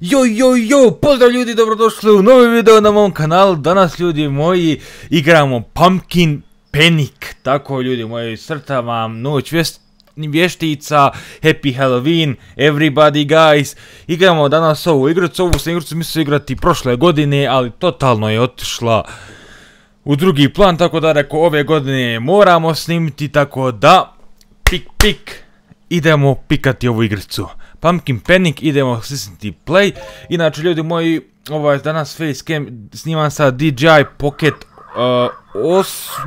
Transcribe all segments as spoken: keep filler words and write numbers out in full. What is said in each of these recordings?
Yo, yo, yo, pozdrav ljudi, dobrodošli u novi video na mom kanalu. Danas, ljudi moji, igramo Pumpkin Panic. Tako, ljudi moji, srtam vam noć vještica, Happy Halloween, everybody guys. Igramo danas ovu igricu, ovu sam igricu mislio igrati prošle godine, ali totalno je otišla u drugi plan, tako da reko ove godine moramo snimiti, tako da, pik, pik, idemo pikati ovu igricu. Pumpkin Panic, idemo s Disney Play. Inače, ljudi moji, ovaj danas facecam snimam sa D J I Pocket osam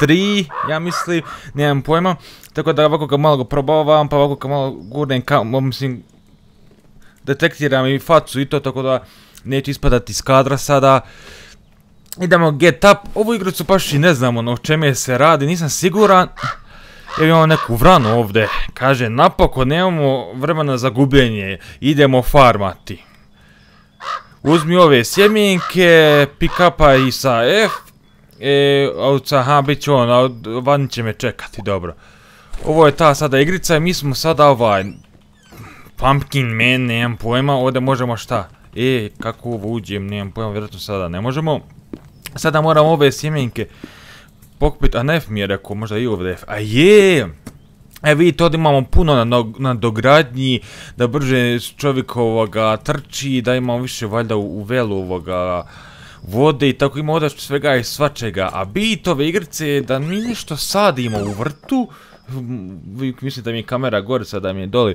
tri, ja mislim, nemam pojma. Tako da ovako ga malo ga probavam, pa ovako ga malo gurnem, mislim, detektiram i facu i to, tako da neću ispadati iz kadra sada. Idemo get up, ovu igricu baš i ne znamo o čemu se radi, nisam siguran. Evo imamo neku vranu ovdje, kaže napokon nemamo vremena za gubljenje, idemo farmati. Uzmi ove sjemenke, pick upa i sa F, e, ovca, aha, bit ću on, van će me čekati, dobro. Ovo je ta sada igrica i mi smo sada ovaj, Pumpkin Man, nemam pojma, ovdje možemo šta, e, kako ovo uđem, nemam pojma, vjerojatno sada ne možemo. Sada moramo ove sjemenke pokupit, a na F mi je rekao, možda i ovdje F, a je! E vidite, ovdje imamo puno na dogradnji, da brže čovjek ovoga trči, da imamo više valjda u velu ovoga vode i tako, ima ovdje svega i svačega, a bit ove igrice je da mi nešto sadimo u vrtu, mislim da mi je kamera gore sad, da mi je doli,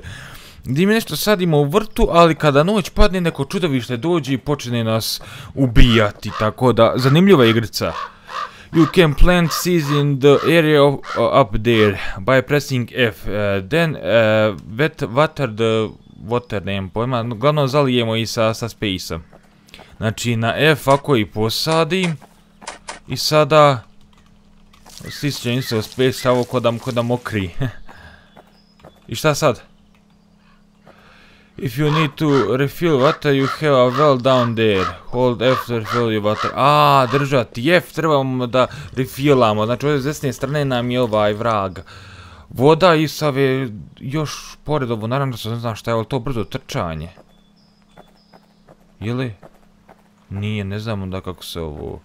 gdje mi nešto sadimo u vrtu, ali kada noć padne neko čudovište dođe i počne nas ubijati, tako da, zanimljiva igrica. You can plant seeds in the area up there by pressing F, then water the water, nemam pojma, uglavnom zalijemo i sa space-a. Znači na F ako i posadi i sada stišćem se u space-a, ovo ko da mokri. I šta sad? If you need to refill water, you have a well down there. Hold F to refill your water. Aaaa, držati F, trebamo da refillamo. Znači, ovdje s desne strane nam je ovaj vrag. Voda i sav je još pored ovo, naravno da se ne znam šta je, ali to brzo trčanje. Ili? Nije, ne znam onda kako se ovo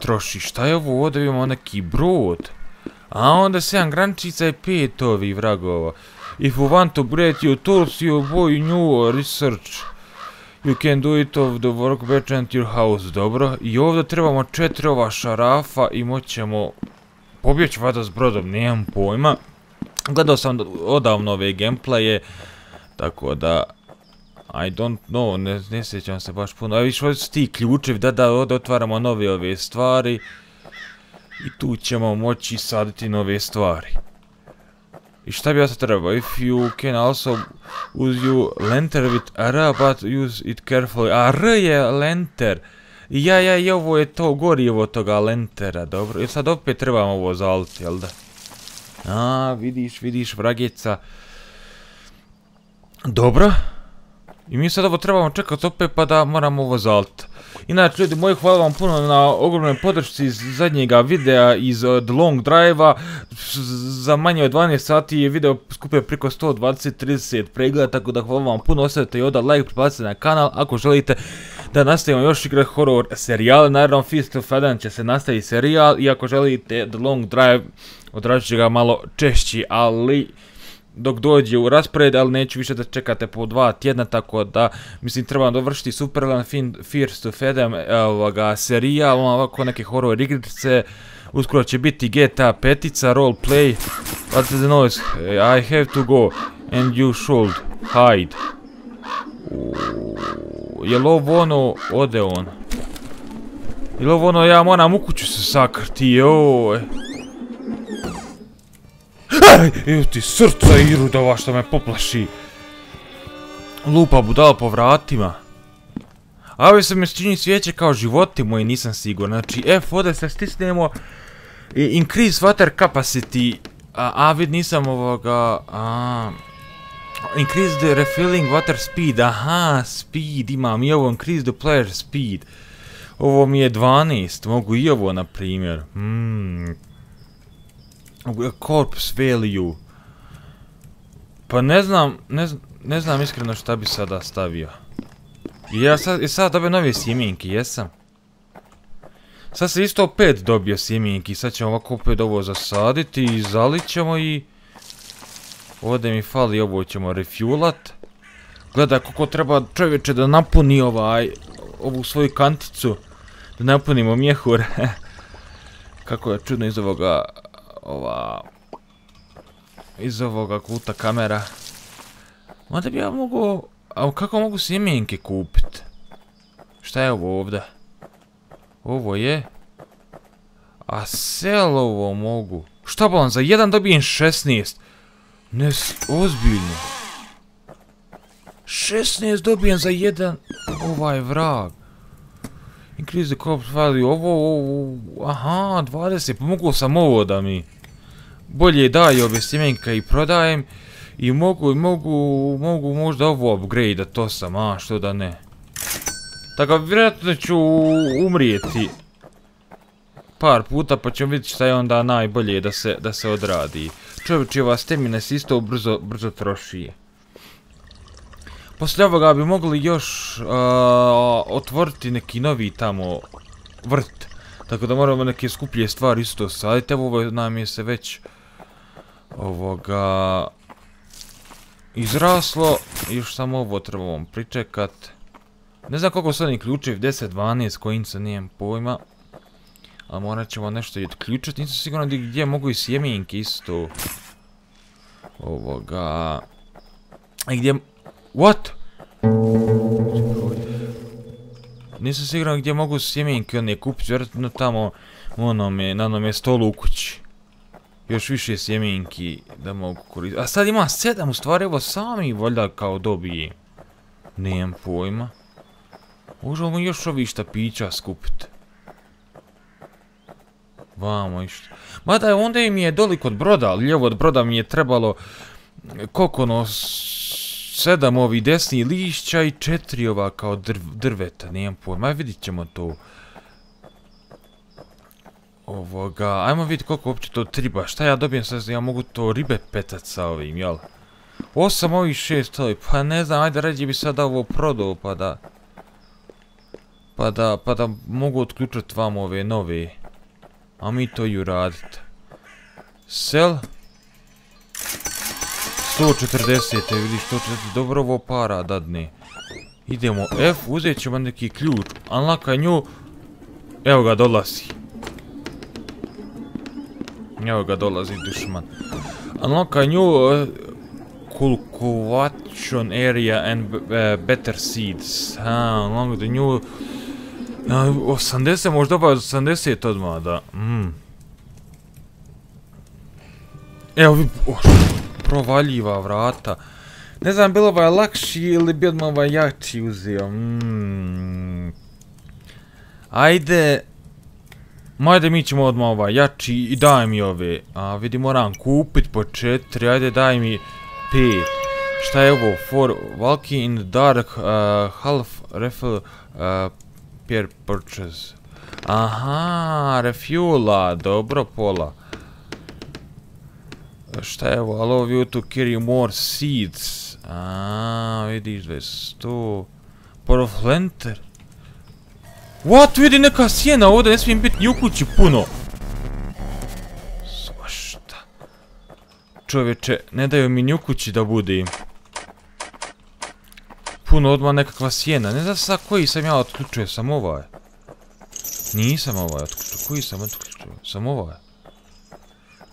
troši. Šta je ovo? Ovdje imamo neki brod. A onda sedam grančica i pet ovih vragova. If you want to create your tools, you buy new research. You can do it of the workbench and your house, dobro. I ovdje trebamo četiri ova šarafa i moćemo pobjeći vada s brodom, nemam pojma. Gledao sam odavno ove gameplaye, tako da I don't know, ne sjećam se baš puno. Evo viš ovdje su ti ključevi, da da ovdje otvaramo nove ove stvari. I tu ćemo moći saditi nove stvari. I šta bi ja sad trebao? If you can also use your lantern with R, but use it carefully. A R je lantern. Ja, ja, ja, ovo je to gorijevo toga lantera, dobro. I sad opet trebamo ovo zaliti, jel da? A, vidiš, vidiš, vragica. Dobro. I mi sad ovo trebamo čekati opet pa da moramo ovo zaliti. Inače, ljudi moji, hvala vam puno na ogromnoj podršci iz zadnjega videa iz The Long Drive-a. Za manje od dvanaest sati je video skupio preko sto dvadeset do trideset pregleda, tako da hvala vam puno, ostavite i ovdje like, priplatite na kanal ako želite da nastavimo još igrati horror serijale. Naravno, Feast of jedan će se nastaviti serijal i ako želite The Long Drive, odražit će ga malo češći, ali dok dođe u raspored, ali neću više da čekate po dva tjedna, tako da mislim trebam dovršiti Superland, First of Edom, ovoga serijal, ovako neke horror igrice, uskoro će biti G T A petica, roleplay, what's the noise, I have to go and you should hide. Jel ovo ono, ode on? Jel ovo ono, ja moram u kuću se sakriti, joj. Evo ti srca irudova što me poplaši. Lupa budala po vratima. A ove se mi čini svijeće kao životi moji, nisam siguran. Znači F ovdje se stisnemo. Increase water capacity. A vid nisam ovoga. Increase the refilling water speed. Aha, speed imam i ovo. Increase the player speed. Ovo mi je dvanaest. Mogu i ovo na primjer. Hmm. Corpse value. Pa ne znam, ne znam, Ne znam iskreno šta bi sada stavio. Ja sad, sad dobio nove sjeminke, jesam. Sad se isto opet dobio sjeminki, sad ćemo ovako opet ovo zasaditi i zalit ćemo i... Ovdje mi fali, ovo ćemo refuelat. Gledaj kako treba čovječe da napuni ovaj, ovu svoju kanticu. Da napunimo mjehur. Kako je čudno iz ovoga, ova... Iz ovoga kuta kamera. Onda bi ja mogo... A kako mogu sjemenke kupit? Šta je ovo ovdje? Ovo je... A selovo mogu... Šta bolam, za jedan dobijem šesnaest. Ne, ozbiljno. šesnaest dobijem za jedan... Ovaj vrag. Increase the crop value, ovo, ovo... Aha, dvadeset, pomogu sam ovo da mi... Bolje daje ove sjemenka i prodajem. I mogu, i mogu, mogu možda ovo upgrade-a, to sam, a što da ne. Tako, vjerojatno ću umrijeti par puta pa ćemo vidjeti šta je onda najbolje da se, da se odradi. Čovječe, ova stamina se isto brzo, brzo troši. Poslije ovoga bi mogli još uh, otvoriti neki novi tamo vrt. Tako da moramo neke skuplje stvari isto saditi. Evo, ovo nam je se već ovoga... Izraslo, još samo ovo trebamo pričekat. Ne znam koliko su oni ključevi, deset, dvanaest, kojinca, nijem pojma. Ali morat ćemo nešto i odključati, nisam sigurno gdje mogu i sjemenke isto. Ovoga... I gdje... What? Nisam sigurno gdje mogu sjemenke one kupiti, vjerojatno tamo onome, na onome stolu u kući. Još više sjemenki da mogu koristiti. A sad ima sedam, u stvari evo sami valjda kao dobije. Nijem pojma. Možemo još ovih štapića skupiti. Vamo išta. Mada onda im je doli kod broda, lijevo od broda mi je trebalo... Koliko no... Sedam ovih desnih lišća i četiri ova kao drv, drveta, nijem pojma. Aj vidit ćemo to. Ovoga, ajmo vidjeti koliko uopće to triba, šta ja dobijem sad, ja mogu to ribe petat sa ovim, jel? osam ovih šest ovih, pa ne znam, ajde ređi bi sad ovo prodao, pa da... Pa da, pa da mogu otključati vam ove nove. A mi to i uraditi. Sel. sto četrdeset, vidiš, sto četrdeset, dobro ovo para dadne. Idemo F, uzet ćemo neki ključ, unlocka nju. Evo ga, dolazi. Evo ga dolazi dušman. Unlocka nju uh, cultivation area and uh, better seeds. Ha, unlock the new... Uh, osamdeset, možda pa osamdeset odmah, da. Mm. Evo vi... Oh, provaljiva vrata. Ne znam, bilo ovaj lakši ili bi odmah ovaj jači uzio. Mm. Ajde... Ajde mi ćemo odmah ovaj jači i daj mi ove, a vidi moram kupit po četiri, ajde daj mi pet. Šta je ovo, for walking in the dark, uh, half refill, uh, per purchase. Aha, refuela, dobro pola. Šta je ovo, allow you to carry more seeds, aaa, vidiš dvjesto, poroflenter. What? Vidi neka sjena ovdje, ne smijem biti ni u kući puno. Svašta. Čovječe, ne daju mi ni u kući da budim. Puno odmah nekakva sjena, ne znam sa koji sam ja otključio, sam ovaj. Nisam ovaj otključio, koji sam otključio, sam ovaj.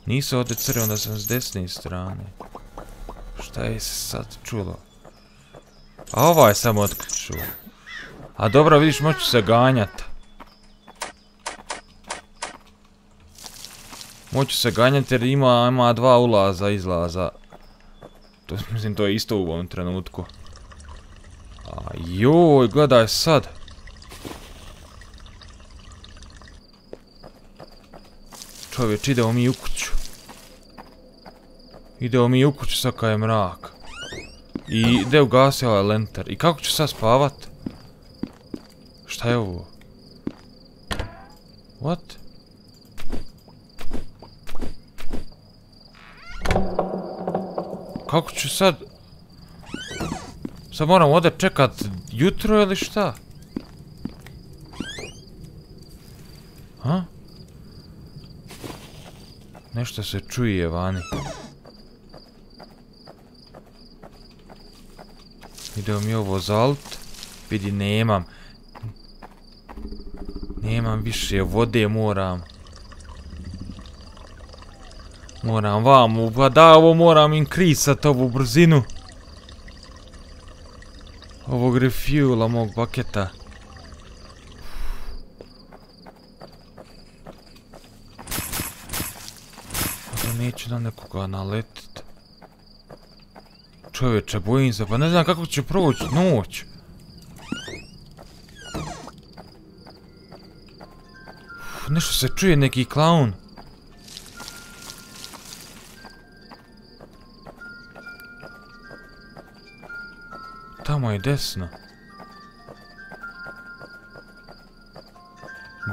Nisam ovdje crven, onda sam s desne strane. Šta je se sad čulo? A ovaj sam otključio. A dobro, vidiš, moću se ganjati. Moću se ganjati jer ima, ima dva ulaza, izlaza. To, mislim, to je isto u ovom trenutku. A joj, gledaj sad. Čovječ, idemo mi u kuću. Idemo mi u kuću, sad kad je mrak. I ide ugasi ovaj lentar. I kako ću sad spavat? Šta je ovo? What? Kako ću sad... Sad moram ovdje čekat jutro ili šta? Ha? Nešto se čuje vani. Ideo mi ovo za alt. Vidi, nemam. Nemam više vode, moram. Moram vam, da ovo moram inkrisat ovu brzinu. Ovog refuela mog paketa. Neću da nekoga naletit. Čovječe, bojim se, pa ne znam kako će proći noć. Uf, nešto se čuje, neki klaun. Tamo je desno.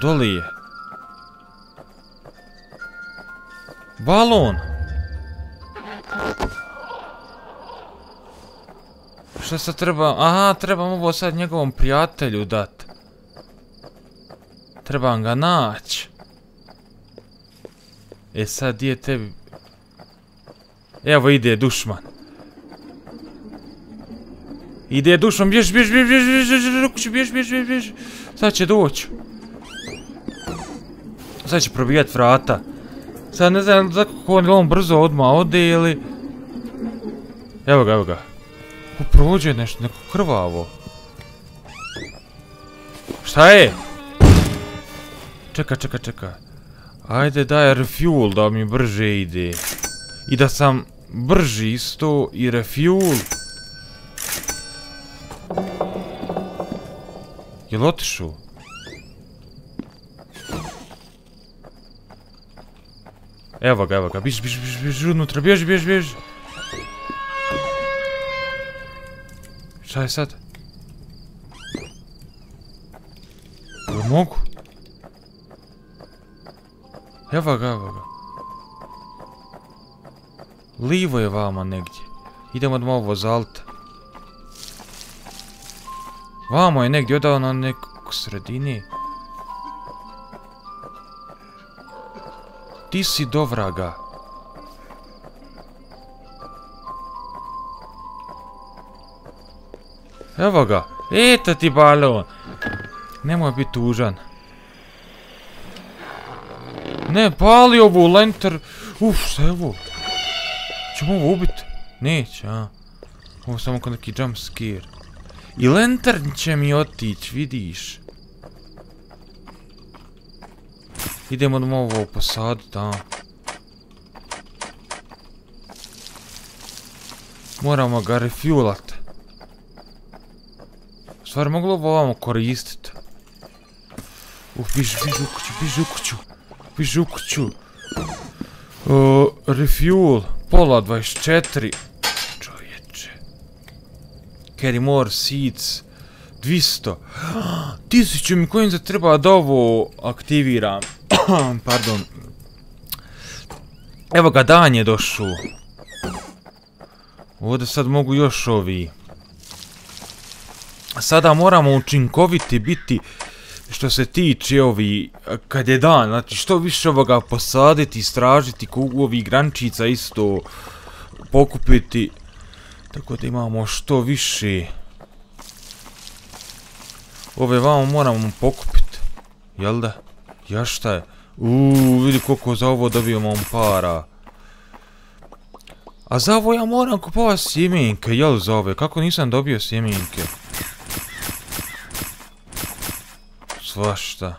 Doli je. Balon! Šta sad trebam? Aha, trebam ovo sad njegovom prijatelju dat. Trebam ga naći. E sad, gdje tebi? Evo ide dušman. Ide dušman, bjež, bjež, bjež, bjež, bjež, bjež, bjež, bjež. Sad će doći. Sad će probijat vrata. Sad ne znam kako on brzo odmah ode ili... Evo ga, evo ga. Prođe nešto, neko krvavo. Šta je? Čeka, čeka, čeka. Ajde daj refuel da mi brže ide. I da sam brži isto i refuel. Jel otišu? Evo ga, evo ga, biš, biš, biš, biš, unutra, bježi, bježi, bježi. Šta je sad? Jel mogu? Evo ga, evo ga. Lijevo je vama negdje. Idemo odmah ovo za alta. Vamo je negdje, odavno na nekog sredini. Ti si do vraga. Evo ga. Eto ti balon. Nemoj biti tužan. Ne, pali ovu lenter. Uf, šta je ovo? Čemo ovo ubiti? Neće, a? Ovo samo kao neki jump scare. I lantern će mi otići, vidiš. Idemo odmah ovo posaditi, a? Moramo ga refuelat. Stvar moglo bi ovamo koristiti. Uf, biži, biži u kuću, biži u kuću. Biži u kuću. Refuel, pola dvadeset četiri. Čovječe. Carry more seeds. dvjesto. Tisuću mi kojim se treba da ovo aktiviram. Pardon. Evo ga, dan je došao. Ovdje sad mogu još ovi. Sada moramo učinkoviti biti što se tiče ovi kad je dan. Znači što više ovoga posaditi, istražiti, kugu ovih grančica isto pokupiti. Tako da imamo što više. Ove vamo moramo pokupiti. Jel da? Ja šta je? Uuu, vidi koliko za ovo dobijemo para. A za ovo ja moram kupovati sjemenke, jel za ove? Kako nisam dobio sjemenke? Svašta.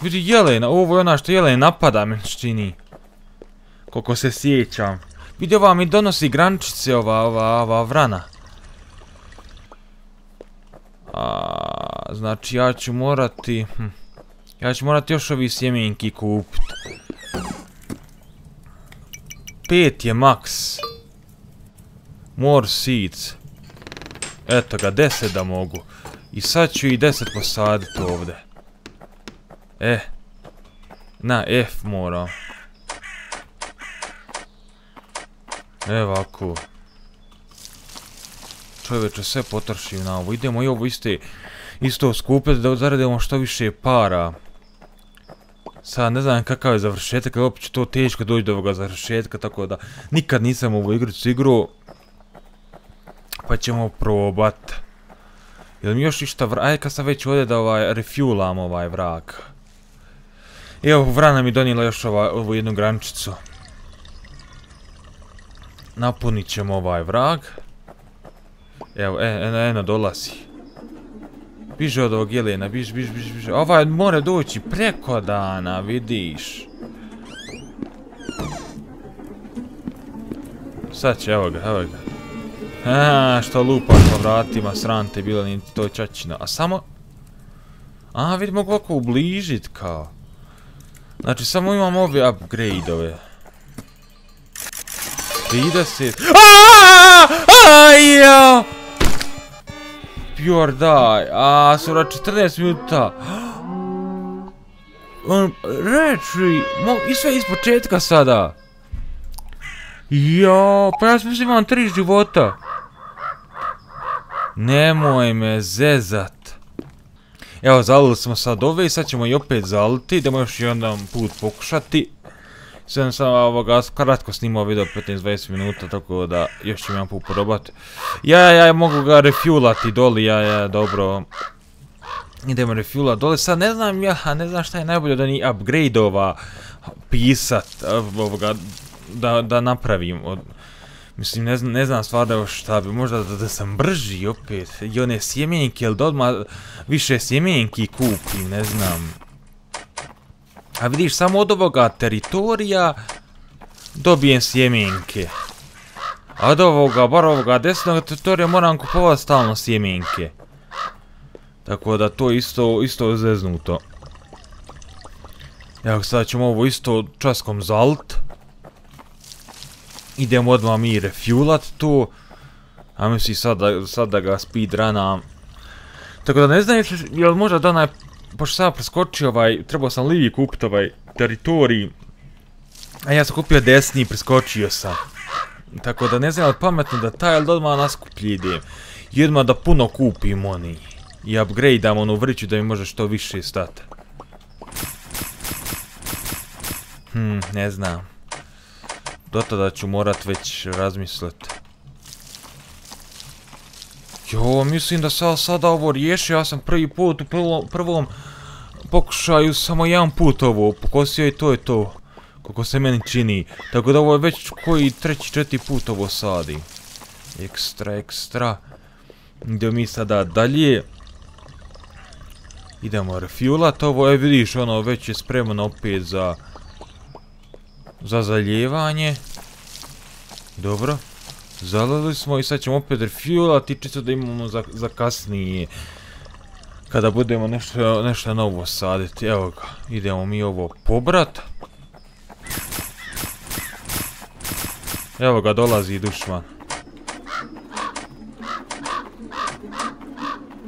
Vidi Jelena, ovo je ona što Jelena napada menščini. Koliko se sjećam. Vidi, ova mi donosi grančice, ova, ova, ova vrana. A, znači ja ću morati hm, ja ću morati još ovi sjemenki kupiti. Pet je maks. More seeds. Eto ga, deset da mogu. I sad ću i deset posaditi ovdje. E. Na F moram. Evo ovako. Čovječe, sve potrošim na ovo. Idemo i ovo isto skupljati da zaradimo što više para. Sad ne znam kakav je završetak, ali opće to teško doći do ovoga završetka, tako da nikad nisam ovu igricu igrao. Pa ćemo probat. Jel mi još išta vrag? Ajde kad sam već ovdje da ovaj refuelam ovaj vrag. Evo vrana mi donijela još ovu jednu grančicu. Napunit ćemo ovaj vrag. Evo, eno, eno, dolazi. Biže od ovog jelena, biže, biže, biže, biže. Ovaj mora doći preko dana, vidiš. Sad će, evo ga, evo ga. Eee, što lupa po vratima, srante, bila ni to čačina. A samo... A, vidi, mogu ovako ubližit, kao. Znači, samo imam ove upgrade-ove. trideset... Aaaaaa! Aaaaaaa! Pure die. Aaaa, sura četrnaest minuta. Retry! I sve iz početka sada. Jo, pa ja sam mislim imam tri života. Nemoj me zezat. Evo, zalili smo sad ove i sad ćemo i opet zaliti. Idemo još jedan put pokušati. Sada sam ovoga kratko snimao video petnaest do dvadeset minuta, tako da još ću jedan put probati. Ja, ja, mogu ga refuelati doli, ja, ja, dobro. Idemo refuelati doli, sad ne znam ja, ne znam šta je najbolje da ni upgrade-ova pisat, ovoga, da napravim. Mislim, ne znam stvarno šta bi, možda da sam brži opet, i one sjemenjke, ili da odmah više sjemenjki kupim, ne znam. A vidiš, samo od ovoga teritorija dobijem sjemenjke. A od ovoga, bar ovoga desnog teritorija moram kupovati stalno sjemenjke. Tako da to isto, isto zeznuto. Evo, sad ćemo ovo isto časkom zalt. Idemo odmah mi refuelat tu. A mislim sad da ga speedrunam. Tako da ne znam jel možda da onaj... Pošto sam preskočio ovaj... Trebao sam lijevi kupiti ovaj teritorij. A ja sam kupio desni i preskočio sam. Tako da ne znam jel pametno da taj, ali da odmah naskuplje idem. I odmah da puno kupim oni. I upgradeam onu vriću da mi može što više stati. Hmm, ne znam. Do tada ću morat već razmislit. Jo, mislim da sam sada ovo riješio, ja sam prvi put u prvom pokušaju samo jedan put ovo pokosio i to je to. Koliko se meni čini. Tako da ovo je već koji treći, četiri put ovo sadi. Ekstra, ekstra. Idemo mi sada dalje. Idemo refuelat ovo, e vidiš ono već je spremno opet za... Za zaljevanje. Dobro. Zalili smo i sad ćemo opet refuelati čisto da imamo za, za kasnije. Kada budemo nešto, nešto novo saditi. Evo ga. Idemo mi ovo pobrat. Evo ga, dolazi dušman.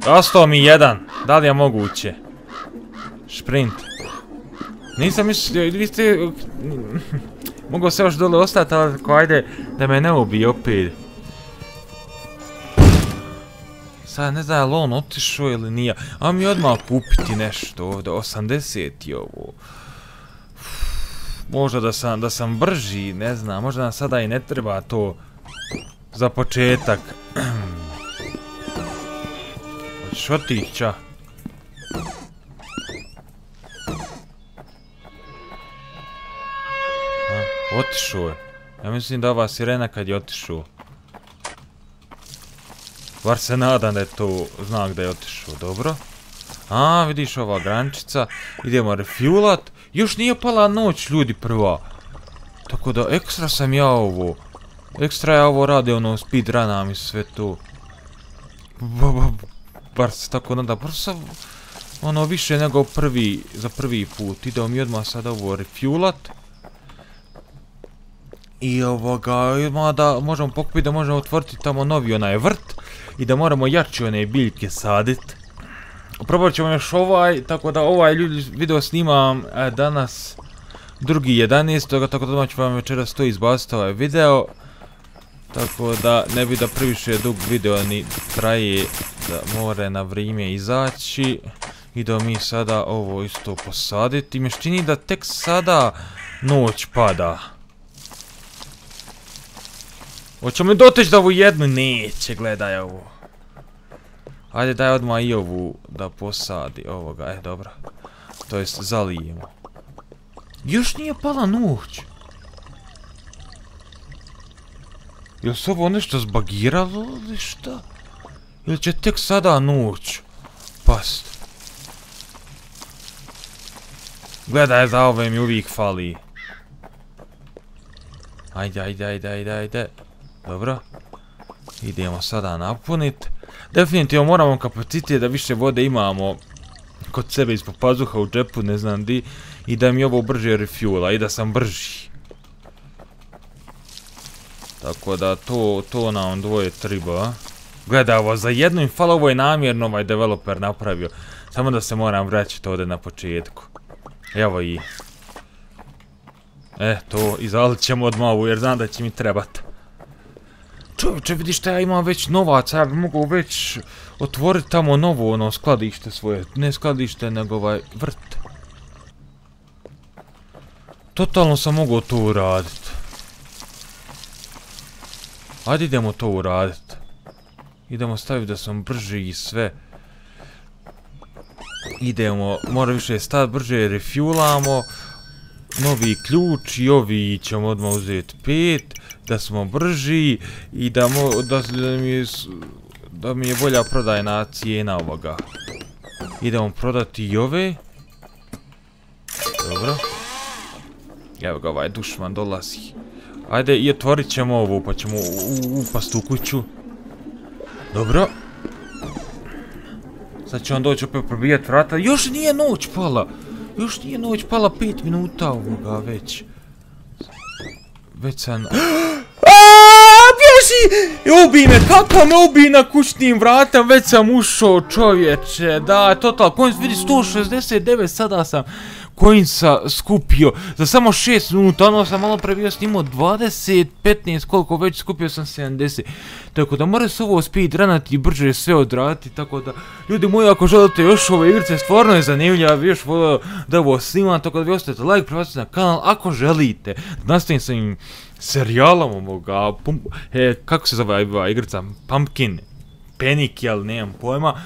Ostao mi jedan. Da li je moguće? Šprint. Nisam mislio, vi ste... Mogao se još dole ostati, ali tako ajde da me ne ubije opet. Sad ne znam je li on otišao ili nije. A mi odmah kupiti nešto ovdje, osamdeset je ovo. Možda da sam brži, ne znam, možda nam sada i ne treba to za početak. Hoćeš otići, a? Otišao je. Ja mislim da ova sirena kad je otišao. Bar se nadam da je to znak da je otišao. Dobro. A, vidiš ova grančica. Idemo refuelat. Još nije pala noć, ljudi, prva. Tako da ekstra sam ja ovo. Ekstra ja ovo rade, ono, speedrunam i sve to. Bar se tako nada. Bar sam, ono, više nego prvi, za prvi put. Idemo mi odmah sad ovo refuelat. I ovoga, ima da možemo pokupiti da možemo otvoriti tamo novi onaj vrt. I da moramo jače one biljke sadit. Probat ćemo još ovaj, tako da ovaj ljudi video snimam danas drugi jedanaesti. Tako da odmah ću vam večeras to izbaciti ovaj video. Tako da ne bi da previše dug video ni traje, da more na vrijeme izaći. Idemo mi sada ovo isto posaditi. Me čini da tek sada noć pada. Hoćemo doteći da ovu jednu neće, gledaj ovo. Ajde daj odmah i ovu da posadi ovoga, e dobro. To jest zalijemo. Još nije pala noć. Jel se ovo nešto zbagiralo ili šta? Ili će tek sada noć past? Gledaj za ove mi uvijek fali. Ajde, ajde, ajde, ajde, ajde. Dobro. Idemo sada napunit. Definitivno moramo kapacitet da više vode imamo kod sebe ispod pazuha u džepu, ne znam di. I da mi ovo brže refuela i da sam brži. Tako da to, to nam dvoje triba. Gledaj ovo, za jednu im falo, ovo je namjerno ovaj developer napravio. Samo da se moram vraćati ovdje na početku. Evo i... E, to izalit ćemo odmah ovu jer znam da će mi trebati. Čovječe, vidiš da ja imam već novaca, ja bi mogu već otvoriti tamo novo ono skladište svoje. Ne skladište, nego ovaj vrt. Totalno sam mogao to uraditi. Ajde idemo to uraditi. Idemo staviti da sam brži i sve. Idemo, moram više stati brže, refuelamo. Novi ključ i ovi ćemo odmah uzeti pet, da smo brži i da, mo, da, da, mi je, da mi je bolja prodajna cijena ovoga. Idemo prodati i ove. Dobro. Evo ga, ovaj dušman dolazi. Ajde i otvorit ćemo ovu pa ćemo upast u kuću. Dobro. Sad će on doći opet probijati vrata. Još nije noć pala. Još nije noć pala, pet minuta ovoga već. Već sam... Aaaaaa, bježi! Ubij me, kako me ubij na kućnim vratima, već sam ušao čovječe. Da, total, coins vidi sto šezdeset devet, sada sam coinsa skupio. Za samo šest minuta, ono sam malo prebio snimao dvadeset, petnaest, koliko već skupio sam sedamdeset. Tako da moram se ovo speedranati i brže sve odraditi, tako da... Ljudi moji, ako želite još ove igrice, stvarno je zanimljivo, ja bi još volio da ovo snimam, tako da vi ostavite like, pripratite na kanal, ako želite. Nastavim sa ovim serijalom ovoga, pum... E, kako se zove ova igrica? Pumpkin Panic, jel, nemam pojma.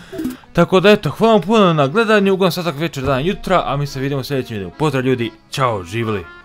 Tako da eto, hvala vam puno na gledanju, uglavnom satak večer, dan, jutra, a mi se vidimo u sljedećem videu. Pozdrav ljudi, čao, živjeli!